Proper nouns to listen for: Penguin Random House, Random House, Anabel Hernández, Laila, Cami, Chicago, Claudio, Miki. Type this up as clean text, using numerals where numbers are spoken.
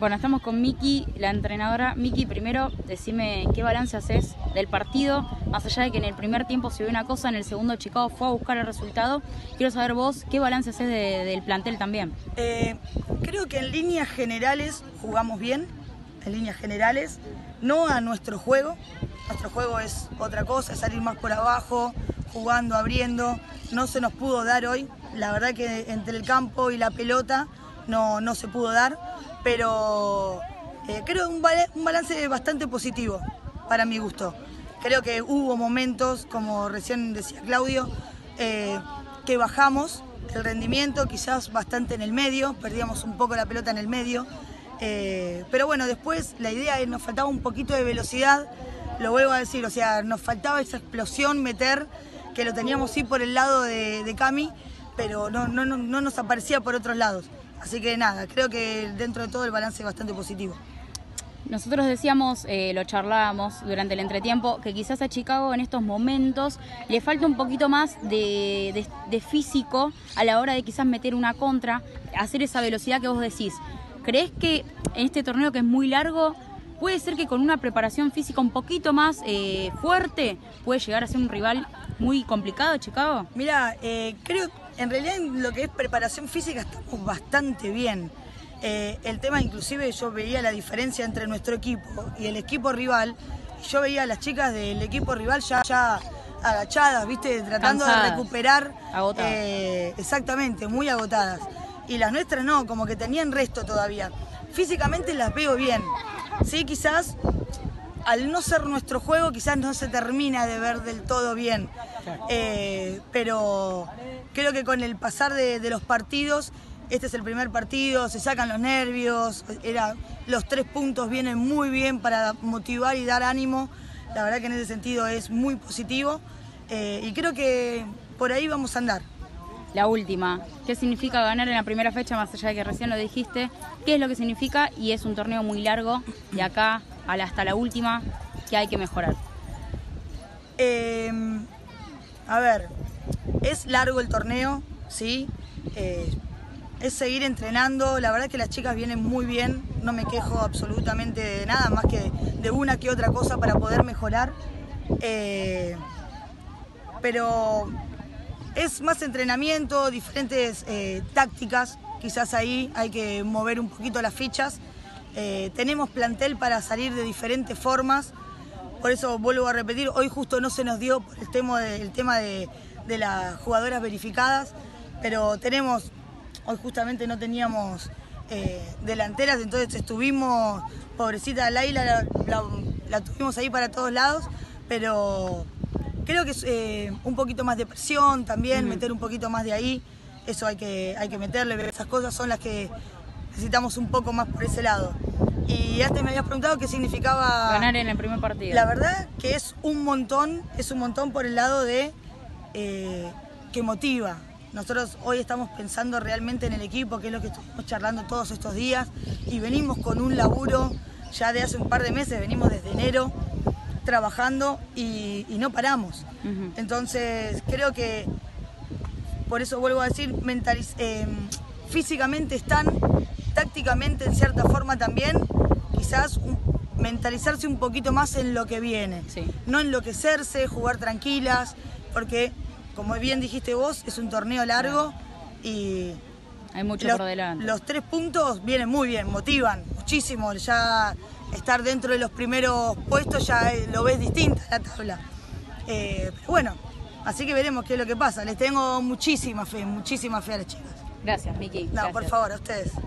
Bueno, estamos con Miki, la entrenadora. Miki, primero decime qué balance haces del partido, más allá de que en el primer tiempo se vio una cosa, en el segundo Chicago fue a buscar el resultado. Quiero saber vos qué balance haces del plantel también. Creo que en líneas generales jugamos bien, en líneas generales, no a nuestro juego. Nuestro juego es otra cosa, es salir más por abajo, jugando, abriendo. No se nos pudo dar hoy, la verdad que entre el campo y la pelota no se pudo dar. Pero creo un balance bastante positivo para mi gusto. Creo que hubo momentos, como recién decía Claudio, que bajamos el rendimiento, quizás bastante en el medio, perdíamos un poco la pelota en el medio. Pero bueno, después la idea es que nos faltaba un poquito de velocidad, lo vuelvo a decir, o sea, nos faltaba esa explosión, meter, que lo teníamos sí por el lado de Cami, pero no nos aparecía por otros lados. Así que nada, creo que dentro de todo el balance es bastante positivo. Nosotros decíamos, lo charlábamos durante el entretiempo, que quizás a Chicago en estos momentos le falta un poquito más de físico a la hora de quizás meter una contra, hacer esa velocidad que vos decís. ¿Crees que en este torneo que es muy largo, puede ser que con una preparación física un poquito más fuerte puede llegar a ser un rival muy complicado, Chicago? Mirá, creo que en realidad en lo que es preparación física estamos bastante bien. El tema, inclusive yo veía la diferencia entre nuestro equipo y el equipo rival. Yo veía a las chicas del equipo rival ya agachadas, ¿viste? Tratando cansadas, de recuperar. Agotadas. Exactamente, muy agotadas. Y las nuestras no, como que tenían resto todavía. Físicamente las veo bien. Sí, quizás al no ser nuestro juego, quizás no se termina de ver del todo bien. Pero creo que con el pasar de los partidos, este es el primer partido, se sacan los nervios, los 3 puntos vienen muy bien para motivar y dar ánimo. La verdad que en ese sentido es muy positivo y creo que por ahí vamos a andar. La última, ¿qué significa ganar en la primera fecha, más allá de que recién lo dijiste? ¿Qué es lo que significa? Y es un torneo muy largo, de acá hasta la última, ¿qué hay que mejorar? A ver, es largo el torneo, ¿sí? Es seguir entrenando, la verdad es que las chicas vienen muy bien, no me quejo absolutamente de nada, más que de una que otra cosa para poder mejorar. Pero es más entrenamiento, diferentes tácticas, quizás ahí hay que mover un poquito las fichas. Tenemos plantel para salir de diferentes formas, por eso vuelvo a repetir, hoy justo no se nos dio por el tema de las jugadoras verificadas, pero tenemos, hoy justamente no teníamos delanteras, entonces estuvimos, pobrecita Laila, la tuvimos ahí para todos lados, pero creo que es un poquito más de presión también, meter un poquito más de ahí, eso hay que meterle, pero esas cosas son las que necesitamos un poco más por ese lado. Y antes me habías preguntado qué significaba ganar en el primer partido. La verdad que es un montón por el lado de que motiva. Nosotros hoy estamos pensando realmente en el equipo, que es lo que estuvimos charlando todos estos días, y venimos con un laburo ya de hace un par de meses, venimos desde enero trabajando y no paramos. Entonces creo que, por eso vuelvo a decir, físicamente están, tácticamente en cierta forma también, quizás mentalizarse un poquito más en lo que viene, sí. No enloquecerse, jugar tranquilas, porque como bien dijiste vos, es un torneo largo y hay mucho por delante. Los 3 puntos vienen muy bien, motivan muchísimo, ya estar dentro de los primeros puestos ya lo ves distinta la tabla. Pero bueno, así que veremos qué es lo que pasa, les tengo muchísima fe a las chicas. Gracias, Miki. No, gracias. Por favor, a ustedes.